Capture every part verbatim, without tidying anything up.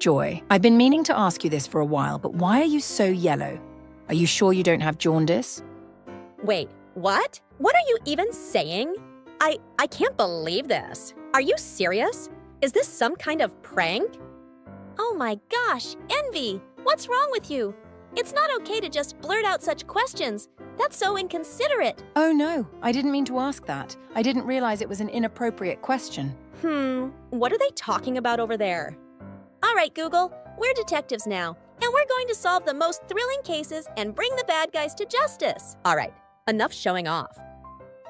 Joy, I've been meaning to ask you this for a while, but why are you so yellow? Are you sure you don't have jaundice? Wait, what? What are you even saying? I, I can't believe this. Are you serious? Is this some kind of prank? Oh my gosh, Envy! What's wrong with you? It's not okay to just blurt out such questions. That's so inconsiderate. Oh no, I didn't mean to ask that. I didn't realize it was an inappropriate question. Hmm, what are they talking about over there? All right, Google, we're detectives now, and we're going to solve the most thrilling cases and bring the bad guys to justice. All right, enough showing off.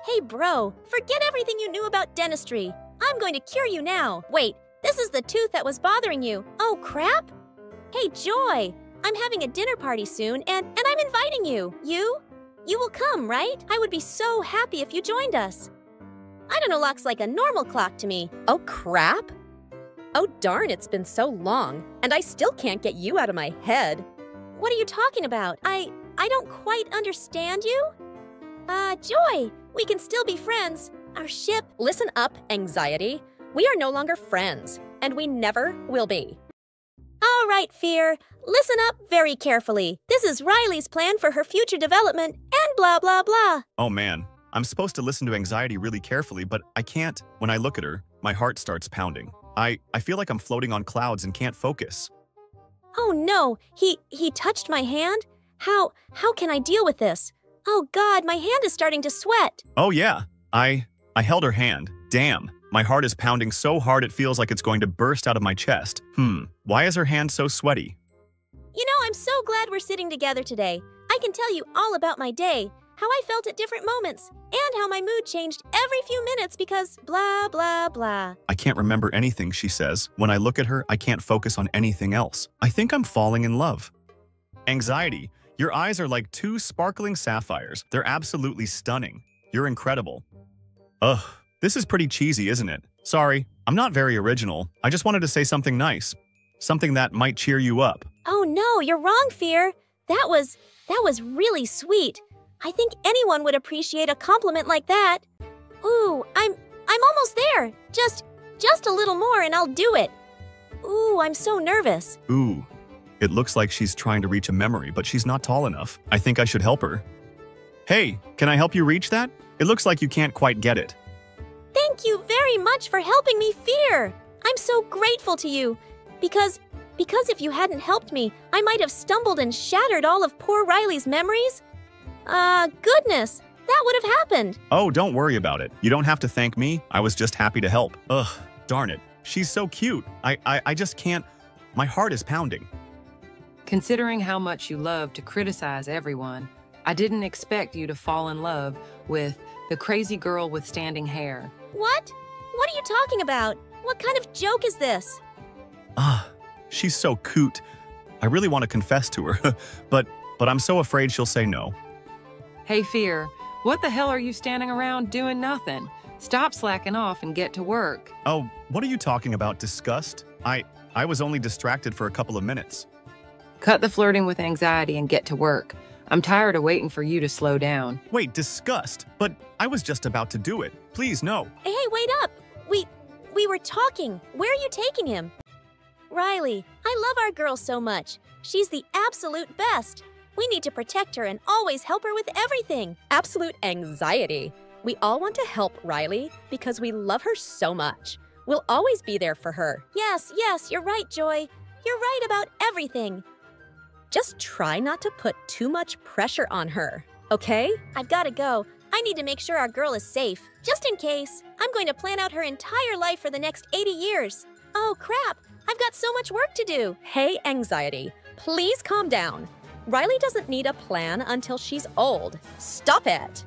Hey, bro, forget everything you knew about dentistry. I'm going to cure you now. Wait, this is the tooth that was bothering you. Oh, crap. Hey, Joy, I'm having a dinner party soon, and, and I'm inviting you. You? You will come, right? I would be so happy if you joined us. I don't know, looks like a normal clock to me. Oh, crap. Oh darn, it's been so long, and I still can't get you out of my head. What are you talking about? I, I don't quite understand you. Uh, Joy, we can still be friends. Our ship. Listen up, Anxiety. We are no longer friends, and we never will be. All right, Fear, listen up very carefully. This is Riley's plan for her future development and blah, blah, blah. Oh man, I'm supposed to listen to Anxiety really carefully, but I can't. When I look at her, my heart starts pounding. I, I feel like I'm floating on clouds and can't focus. Oh no, he, he touched my hand? How, how can I deal with this? Oh God, my hand is starting to sweat. Oh yeah, I, I held her hand. Damn, my heart is pounding so hard it feels like it's going to burst out of my chest. Hmm, why is her hand so sweaty? You know, I'm so glad we're sitting together today. I can tell you all about my day, how I felt at different moments, and how my mood changed every few minutes because blah, blah, blah. I can't remember anything she says. When I look at her, I can't focus on anything else. I think I'm falling in love. Anxiety, your eyes are like two sparkling sapphires. They're absolutely stunning. You're incredible. Ugh, this is pretty cheesy, isn't it? Sorry, I'm not very original. I just wanted to say something nice, something that might cheer you up. Oh no, you're wrong, Fear. That was, that was really sweet. I think anyone would appreciate a compliment like that. Ooh, I'm I'm almost there. Just, just a little more and I'll do it. Ooh, I'm so nervous. Ooh, it looks like she's trying to reach a memory, but she's not tall enough. I think I should help her. Hey, can I help you reach that? It looks like you can't quite get it. Thank you very much for helping me, Fear. I'm so grateful to you because, because if you hadn't helped me, I might have stumbled and shattered all of poor Riley's memories. Ah, uh, goodness, that would have happened. Oh, don't worry about it. You don't have to thank me. I was just happy to help. Ugh, darn it. She's so cute. I, I, I just can't. My heart is pounding. Considering how much you love to criticize everyone, I didn't expect you to fall in love with the crazy girl with standing hair. What? What are you talking about? What kind of joke is this? Ah, uh, she's so cute. I really want to confess to her, but, but I'm so afraid she'll say no. Hey, Fear, what the hell are you standing around doing nothing? Stop slacking off and get to work. Oh, what are you talking about, disgust? I, I was only distracted for a couple of minutes. Cut the flirting with Anxiety and get to work. I'm tired of waiting for you to slow down. Wait, disgust? But I was just about to do it. Please, no. Hey, wait up. We, we were talking. Where are you taking him? Riley, I love our girl so much. She's the absolute best. We need to protect her and always help her with everything. Absolute Anxiety. We all want to help Riley because we love her so much. We'll always be there for her. Yes, yes, you're right, Joy. You're right about everything. Just try not to put too much pressure on her, okay? I've got to go. I need to make sure our girl is safe. Just in case, I'm going to plan out her entire life for the next eighty years. Oh, crap. I've got so much work to do. Hey, Anxiety, please calm down. Riley doesn't need a plan until she's old. Stop it!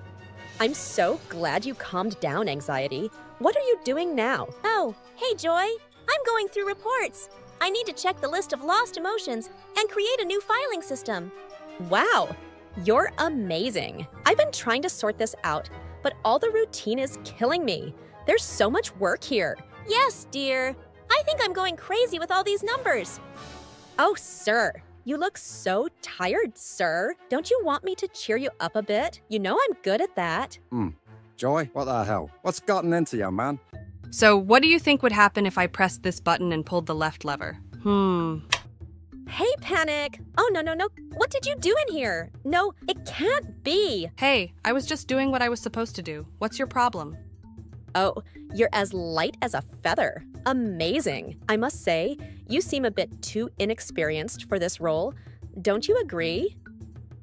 I'm so glad you calmed down, Anxiety. What are you doing now? Oh, hey, Joy. I'm going through reports. I need to check the list of lost emotions and create a new filing system. Wow, you're amazing. I've been trying to sort this out, but all the routine is killing me. There's so much work here. Yes, dear. I think I'm going crazy with all these numbers. Oh, sir. You look so tired, sir. Don't you want me to cheer you up a bit? You know I'm good at that. Hmm. Joy, what the hell? What's gotten into you, man? So what do you think would happen if I pressed this button and pulled the left lever? Hmm. Hey, Panic! Oh, no, no, no. What did you do in here? No, it can't be. Hey, I was just doing what I was supposed to do. What's your problem? Oh, you're as light as a feather. Amazing. I must say, you seem a bit too inexperienced for this role. Don't you agree?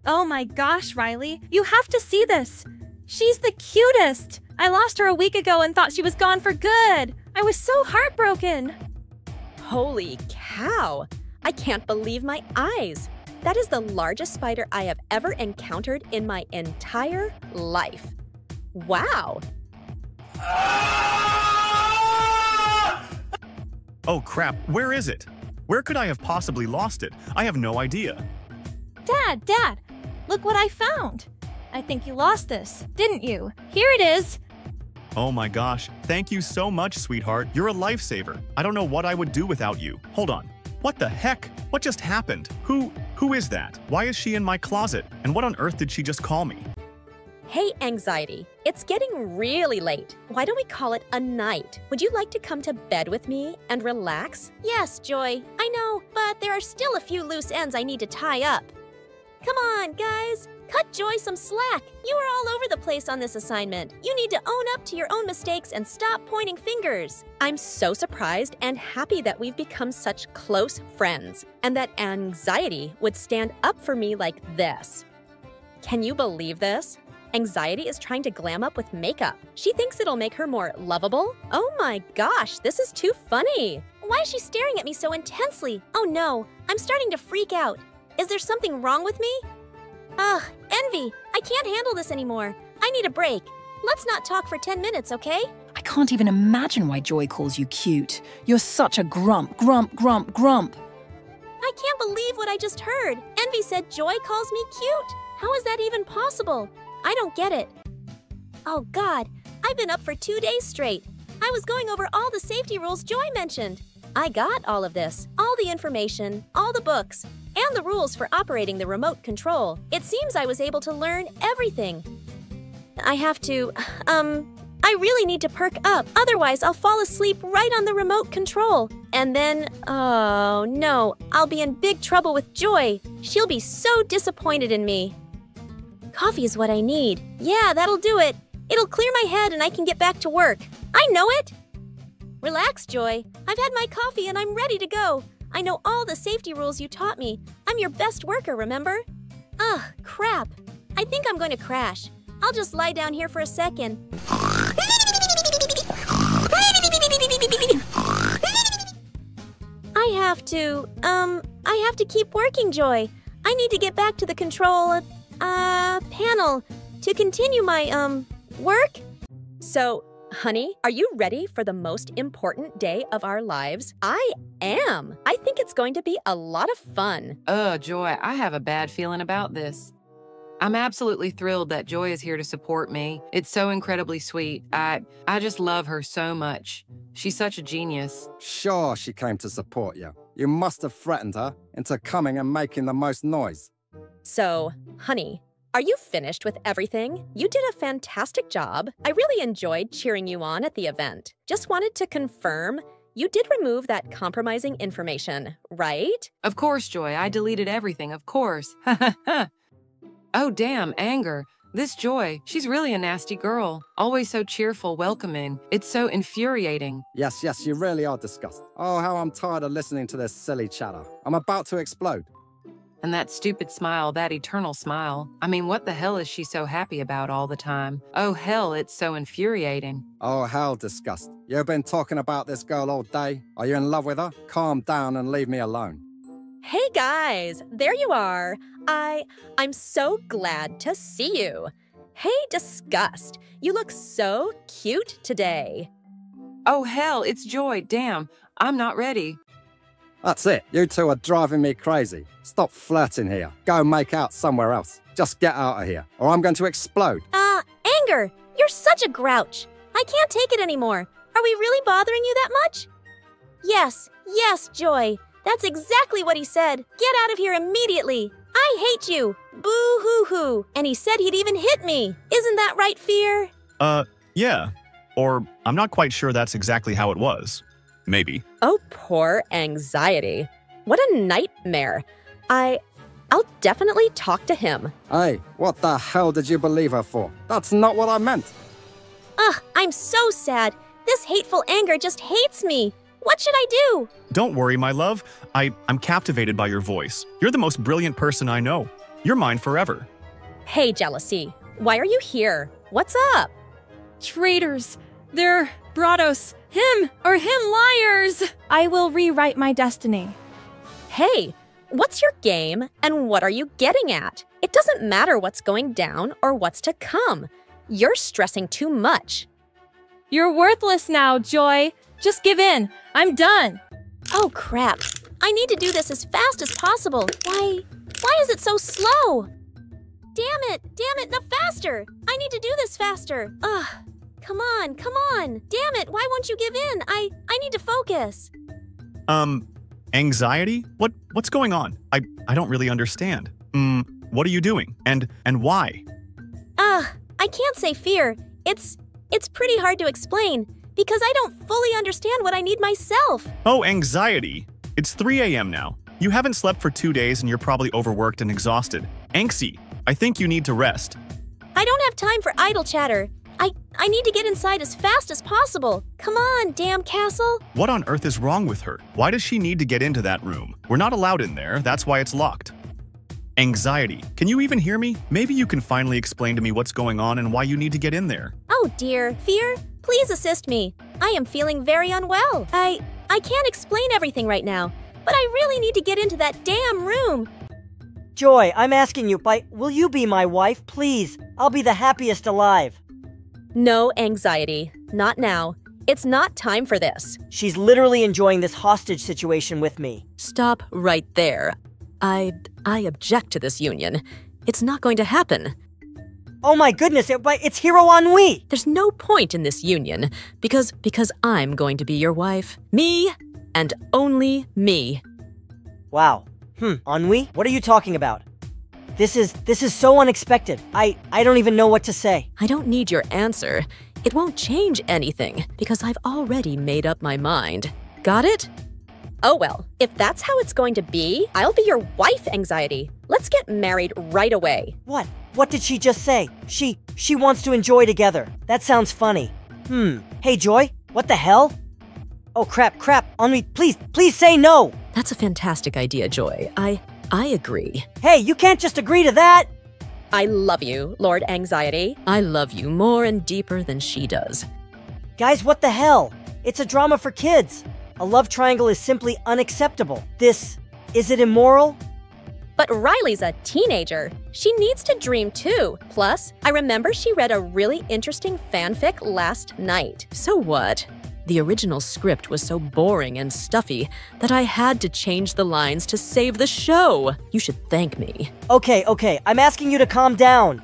Oh my gosh, Riley. You have to see this. She's the cutest. I lost her a week ago and thought she was gone for good. I was so heartbroken. Holy cow. I can't believe my eyes. That is the largest spider I have ever encountered in my entire life. Wow. Oh crap, where is it? Where could I have possibly lost it? I have no idea. Dad, Dad, look what I found. I think you lost this, didn't you? Here it is. Oh my gosh, thank you so much, sweetheart. You're a lifesaver. I don't know what I would do without you. Hold on. What the heck? What just happened? Who, who is that? Why is she in my closet? And what on earth did she just call me? Hey, Anxiety, it's getting really late. Why don't we call it a night? Would you like to come to bed with me and relax? Yes, Joy, I know, but there are still a few loose ends I need to tie up. Come on, guys, cut Joy some slack. You are all over the place on this assignment. You need to own up to your own mistakes and stop pointing fingers. I'm so surprised and happy that we've become such close friends and that Anxiety would stand up for me like this. Can you believe this? Anxiety is trying to glam up with makeup. She thinks it'll make her more lovable. Oh my gosh, this is too funny. Why is she staring at me so intensely? Oh no, I'm starting to freak out. Is there something wrong with me? Ugh, Envy, I can't handle this anymore. I need a break. Let's not talk for ten minutes, okay? I can't even imagine why Joy calls you cute. You're such a grump, grump, grump, grump. I can't believe what I just heard. Envy said Joy calls me cute. How is that even possible? I don't get it. Oh God, I've been up for two days straight. I was going over all the safety rules Joy mentioned. I got all of this, all the information, all the books, and the rules for operating the remote control. It seems I was able to learn everything. I have to, um, I really need to perk up, otherwise I'll fall asleep right on the remote control. And then, oh no, I'll be in big trouble with Joy. She'll be so disappointed in me. Coffee is what I need. Yeah, that'll do it. It'll clear my head and I can get back to work. I know it! Relax, Joy. I've had my coffee and I'm ready to go. I know all the safety rules you taught me. I'm your best worker, remember? Ugh, crap. I think I'm going to crash. I'll just lie down here for a second. I have to, um, I have to keep working, Joy. I need to get back to the control... Uh, panel, to continue my, um, work? So, honey, are you ready for the most important day of our lives? I am. I think it's going to be a lot of fun. Oh, Joy, I have a bad feeling about this. I'm absolutely thrilled that Joy is here to support me. It's so incredibly sweet. I, I just love her so much. She's such a genius. Sure, she came to support you. You must have threatened her into coming and making the most noise. So, honey, are you finished with everything? You did a fantastic job. I really enjoyed cheering you on at the event. Just wanted to confirm, you did remove that compromising information, right? Of course, Joy. I deleted everything, of course. Oh, damn, anger. This Joy, she's really a nasty girl. Always so cheerful, welcoming. It's so infuriating. Yes, yes, you really are disgusting. Oh, how I'm tired of listening to this silly chatter. I'm about to explode. And that stupid smile, that eternal smile. I mean, what the hell is she so happy about all the time? Oh, hell, it's so infuriating. Oh, hell, disgust. You've been talking about this girl all day. Are you in love with her? Calm down and leave me alone. Hey, guys, there you are. I, I'm so glad to see you. Hey, Disgust, you look so cute today. Oh, hell, it's Joy. Damn, I'm not ready. That's it. You two are driving me crazy. Stop flirting here. Go make out somewhere else. Just get out of here, or I'm going to explode. Uh, Anger, you're such a grouch. I can't take it anymore. Are we really bothering you that much? Yes, yes, Joy. That's exactly what he said. Get out of here immediately. I hate you. Boo-hoo-hoo. And he said he'd even hit me. Isn't that right, Fear? Uh, yeah. Or I'm not quite sure that's exactly how it was. maybe. Oh, poor anxiety. What a nightmare. I... I'll definitely talk to him. Hey, what the hell did you believe her for? That's not what I meant. Ugh, I'm so sad. This hateful anger just hates me. What should I do? Don't worry, my love. I, I'm captivated by your voice. You're the most brilliant person I know. You're mine forever. Hey, jealousy. Why are you here? What's up? Traitors. They're Brados. Him or him liars. I will rewrite my destiny. Hey. What's your game, and what are you getting at? It doesn't matter what's going down or what's to come. You're stressing too much. You're worthless now, Joy. Just give in. I'm done. Oh, crap. I need to do this as fast as possible. Why? Why is it so slow? Damn it. Damn it. No, faster. I need to do this faster. Ugh. Come on. Come on. Damn it. Why won't you give in? I, I need to focus. Um... Anxiety? What what's going on? I I don't really understand. Mm, what are you doing? And and why? Ugh, I can't say fear. It's it's pretty hard to explain because I don't fully understand what I need myself. Oh, anxiety. It's three A M now. You haven't slept for two days and you're probably overworked and exhausted. Anxie, I think you need to rest. I don't have time for idle chatter. I, I need to get inside as fast as possible. Come on, damn castle. What on earth is wrong with her? Why does she need to get into that room? We're not allowed in there. That's why it's locked. Anxiety. Can you even hear me? Maybe you can finally explain to me what's going on and why you need to get in there. Oh, dear. Fear, please assist me. I am feeling very unwell. I, I can't explain everything right now, but I really need to get into that damn room. Joy, I'm asking you, by, will you be my wife, please? I'll be the happiest alive. No, anxiety. Not now. It's not time for this. She's literally enjoying this hostage situation with me. Stop right there. I... I object to this union. It's not going to happen. Oh my goodness, it, it's Hiro Anui! There's no point in this union, because... because I'm going to be your wife. Me, and only me. Wow. Hmm, Anui? What are you talking about? This is, this is so unexpected. I, I don't even know what to say. I don't need your answer. It won't change anything because I've already made up my mind. Got it? Oh well, if that's how it's going to be, I'll be your wife, anxiety. Let's get married right away. What? What did she just say? She, she wants to enjoy together. That sounds funny. Hmm. Hey, Joy, what the hell? Oh, crap, crap. Henri, please, please say no. That's a fantastic idea, Joy. I... I agree. Hey, you can't just agree to that! I love you, Lord Anxiety. I love you more and deeper than she does. Guys, what the hell? It's a drama for kids. A love triangle is simply unacceptable. This, is it immoral? But Riley's a teenager. She needs to dream too. Plus, I remember she read a really interesting fanfic last night. So what? The original script was so boring and stuffy that I had to change the lines to save the show. You should thank me. Okay, okay, I'm asking you to calm down.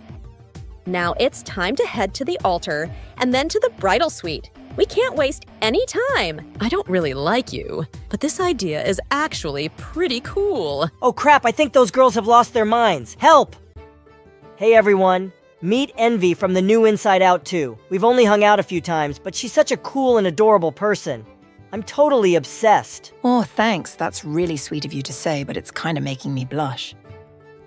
Now it's time to head to the altar and then to the bridal suite. We can't waste any time. I don't really like you, but this idea is actually pretty cool. Oh crap, I think those girls have lost their minds. Help! Hey everyone. Meet Envy from the new Inside Out two. We've only hung out a few times, but she's such a cool and adorable person. I'm totally obsessed. Oh, thanks. That's really sweet of you to say, but it's kind of making me blush.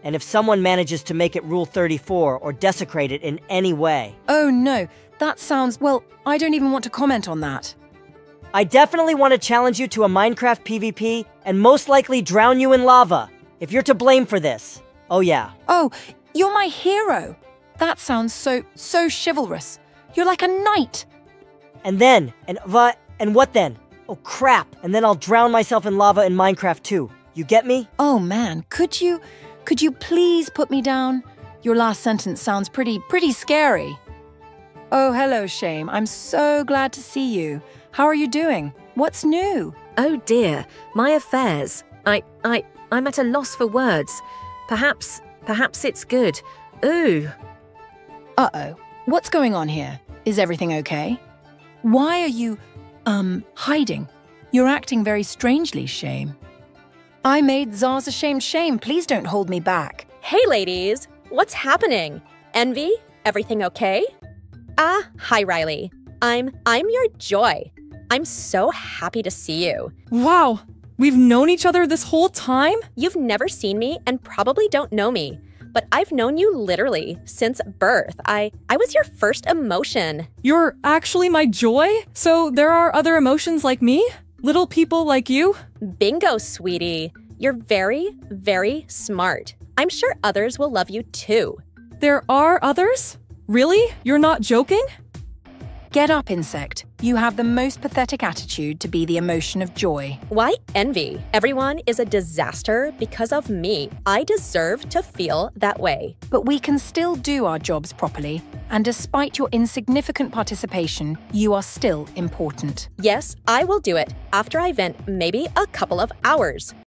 And if someone manages to make it Rule thirty-four or desecrate it in any way... Oh, no. That sounds... Well, I don't even want to comment on that. I definitely want to challenge you to a Minecraft P v P and most likely drown you in lava, if you're to blame for this. Oh, yeah. Oh, you're my hero. That sounds so, so chivalrous. You're like a knight. And then, and what, and what then? Oh, crap. And then I'll drown myself in lava in Minecraft too. You get me? Oh, man. Could you, could you please put me down? Your last sentence sounds pretty, pretty scary. Oh, hello, Shame. I'm so glad to see you. How are you doing? What's new? Oh, dear. My affairs. I, I, I'm at a loss for words. Perhaps, perhaps it's good. Ooh. Uh-oh, what's going on here? Is everything okay? Why are you, um, hiding? You're acting very strangely, Shame. I made Zaz ashamed, Shame. Please don't hold me back. Hey, ladies. What's happening? Envy? Everything okay? Ah, hi, Riley. I'm, I'm your Joy. I'm so happy to see you. Wow, we've known each other this whole time? You've never seen me and probably don't know me, but I've known you literally since birth. I, I was your first emotion. You're actually my joy? So there are other emotions like me? Little people like you? Bingo, sweetie. You're very, very smart. I'm sure others will love you too. There are others? Really? You're not joking? Get up, insect. You have the most pathetic attitude to be the emotion of joy. Why envy? Everyone is a disaster because of me. I deserve to feel that way. But we can still do our jobs properly, and despite your insignificant participation, you are still important. Yes, I will do it after I vent maybe a couple of hours.